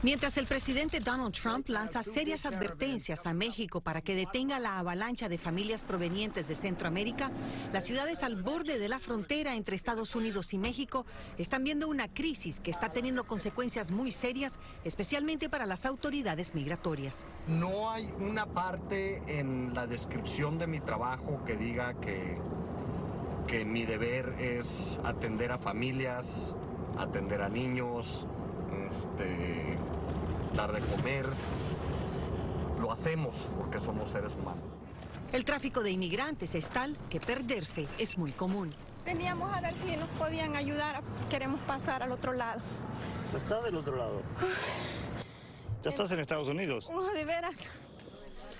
Mientras el presidente Donald Trump lanza serias advertencias a México para que detenga la avalancha de familias provenientes de Centroamérica, las ciudades al borde de la frontera entre Estados Unidos y México están viendo una crisis que está teniendo consecuencias muy serias, especialmente para las autoridades migratorias. No hay una parte en la descripción de mi trabajo que diga que mi deber es atender a familias, atender a niños, dar de comer. Lo hacemos porque somos seres humanos. El tráfico de inmigrantes es tal que perderse es muy común. Veníamos a ver si nos podían ayudar, queremos pasar al otro lado. ¿Se está del otro lado? ¿Ya estás en Estados Unidos? No, de veras.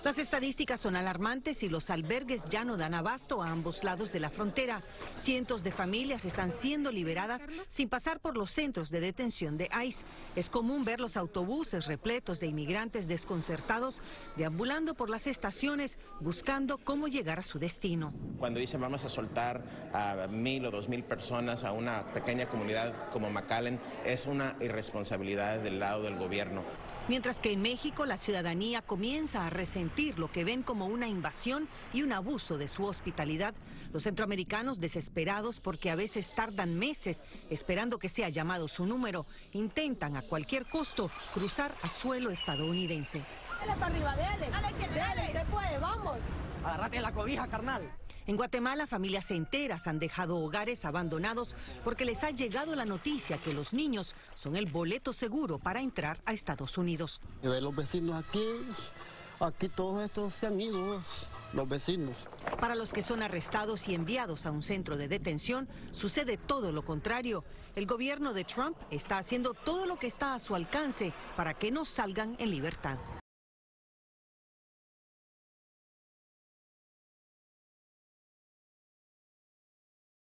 Las estadísticas son alarmantes y los albergues ya no dan abasto a ambos lados de la frontera. Cientos de familias están siendo liberadas sin pasar por los centros de detención de ICE. Es común ver los autobuses repletos de inmigrantes desconcertados deambulando por las estaciones buscando cómo llegar a su destino. Cuando dicen vamos a soltar a 1,000 o 2,000 personas a una pequeña comunidad como McAllen, es una irresponsabilidad del lado del gobierno. Mientras que en México la ciudadanía comienza a resentir lo que ven como una invasión y un abuso de su hospitalidad, los centroamericanos, desesperados porque a veces tardan meses esperando que sea llamado su número, intentan a cualquier costo cruzar a suelo estadounidense. Dale para arriba, dale, dale, se puede, vamos. Agárrate la cobija, carnal. En Guatemala, familias enteras han dejado hogares abandonados porque les ha llegado la noticia que los niños son el boleto seguro para entrar a Estados Unidos. Y de los vecinos aquí todos estos se han ido, los vecinos. Para los que son arrestados y enviados a un centro de detención, sucede todo lo contrario. El gobierno de Trump está haciendo todo lo que está a su alcance para que no salgan en libertad.